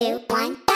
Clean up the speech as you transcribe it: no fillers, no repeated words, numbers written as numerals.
2, 1.